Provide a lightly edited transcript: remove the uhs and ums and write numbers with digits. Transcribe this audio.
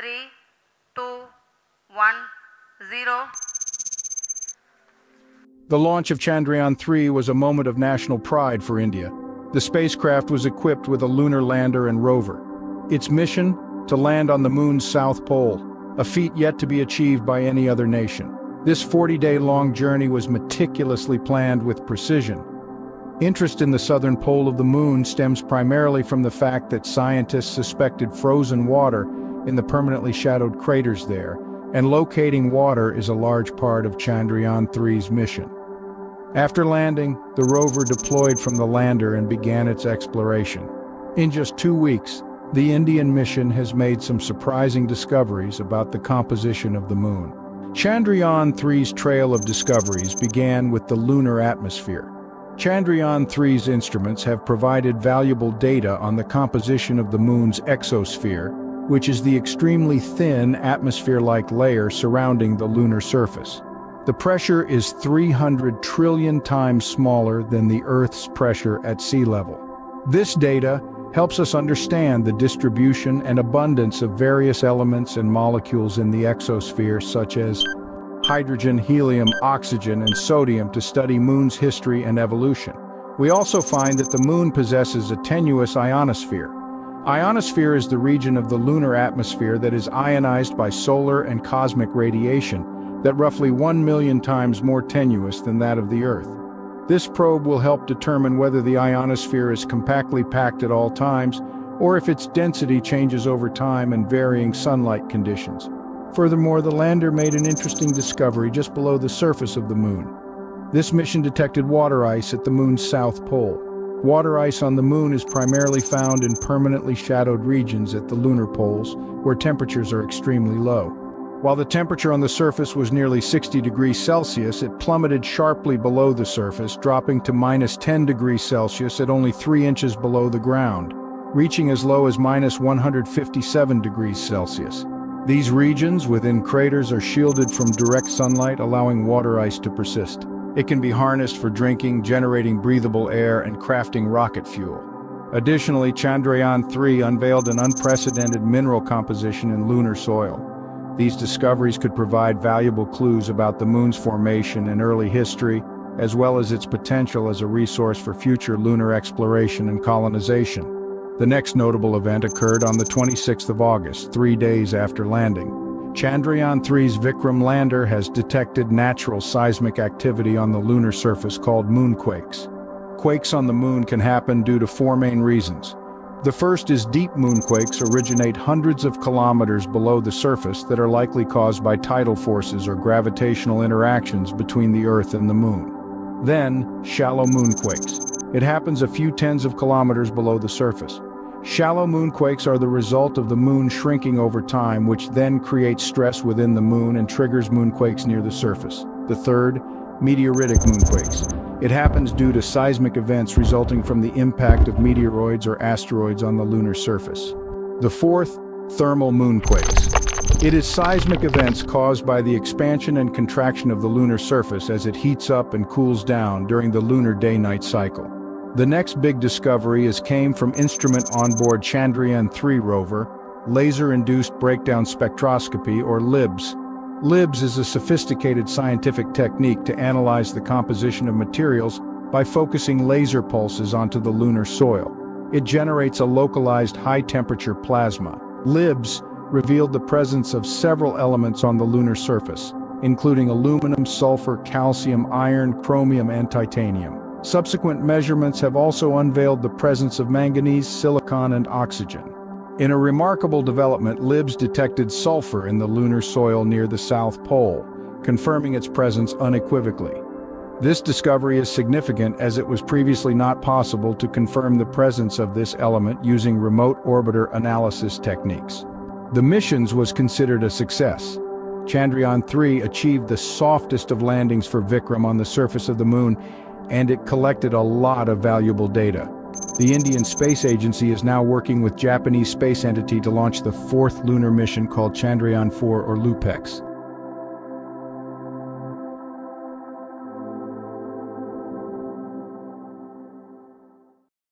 3, 2, 1, 0. The launch of Chandrayaan-3 was a moment of national pride for India. The spacecraft was equipped with a lunar lander and rover. Its mission? To land on the moon's south pole, a feat yet to be achieved by any other nation. This 40-day-long journey was meticulously planned with precision. Interest in the southern pole of the moon stems primarily from the fact that scientists suspected frozen water in the permanently shadowed craters there, and locating water is a large part of Chandrayaan-3's mission. After landing, the rover deployed from the lander and began its exploration. In just 2 weeks, the Indian mission has made some surprising discoveries about the composition of the moon. Chandrayaan-3's trail of discoveries began with the lunar atmosphere. Chandrayaan-3's instruments have provided valuable data on the composition of the moon's exosphere, which is the extremely thin atmosphere-like layer surrounding the lunar surface. The pressure is 300 trillion times smaller than the Earth's pressure at sea level. This data helps us understand the distribution and abundance of various elements and molecules in the exosphere, such as hydrogen, helium, oxygen, and sodium, to study Moon's history and evolution. We also find that the Moon possesses a tenuous ionosphere. Ionosphere is the region of the lunar atmosphere that is ionized by solar and cosmic radiation, that roughly 1 million times more tenuous than that of the Earth. This probe will help determine whether the ionosphere is compactly packed at all times, or if its density changes over time and varying sunlight conditions. Furthermore, the lander made an interesting discovery just below the surface of the Moon. This mission detected water ice at the Moon's south pole. Water ice on the Moon is primarily found in permanently shadowed regions at the lunar poles, where temperatures are extremely low. While the temperature on the surface was nearly 60 degrees Celsius, it plummeted sharply below the surface, dropping to -10 degrees Celsius at only 3 inches below the ground, reaching as low as -157 degrees Celsius. These regions within craters are shielded from direct sunlight, allowing water ice to persist. It can be harnessed for drinking, generating breathable air, and crafting rocket fuel. Additionally, Chandrayaan-3 unveiled an unprecedented mineral composition in lunar soil. These discoveries could provide valuable clues about the Moon's formation and early history, as well as its potential as a resource for future lunar exploration and colonization. The next notable event occurred on the 26th of August, 3 days after landing. Chandrayaan-3's Vikram lander has detected natural seismic activity on the lunar surface called moonquakes. Quakes on the Moon can happen due to 4 main reasons. The first is deep moonquakes originate hundreds of kilometers below the surface that are likely caused by tidal forces or gravitational interactions between the Earth and the Moon. Then, shallow moonquakes. It happens a few tens of kilometers below the surface. Shallow moonquakes are the result of the Moon shrinking over time, which then creates stress within the Moon and triggers moonquakes near the surface. The third, meteoritic moonquakes. It happens due to seismic events resulting from the impact of meteoroids or asteroids on the lunar surface. The fourth, thermal moonquakes. It is seismic events caused by the expansion and contraction of the lunar surface as it heats up and cools down during the lunar day-night cycle. The next big discovery came from instrument onboard Chandrayaan-3 rover, laser-induced breakdown spectroscopy, or LIBS. LIBS is a sophisticated scientific technique to analyze the composition of materials by focusing laser pulses onto the lunar soil. It generates a localized high-temperature plasma. LIBS revealed the presence of several elements on the lunar surface, including aluminum, sulfur, calcium, iron, chromium, and titanium. Subsequent measurements have also unveiled the presence of manganese, silicon, and oxygen. In a remarkable development, LIBS detected sulfur in the lunar soil near the South Pole, confirming its presence unequivocally. This discovery is significant as it was previously not possible to confirm the presence of this element using remote orbiter analysis techniques. The mission was considered a success. Chandrayaan-3 achieved the softest of landings for Vikram on the surface of the Moon, and it collected a lot of valuable data. The Indian Space Agency is now working with Japanese space entity to launch the 4th lunar mission called Chandrayaan-4 or LUPEX.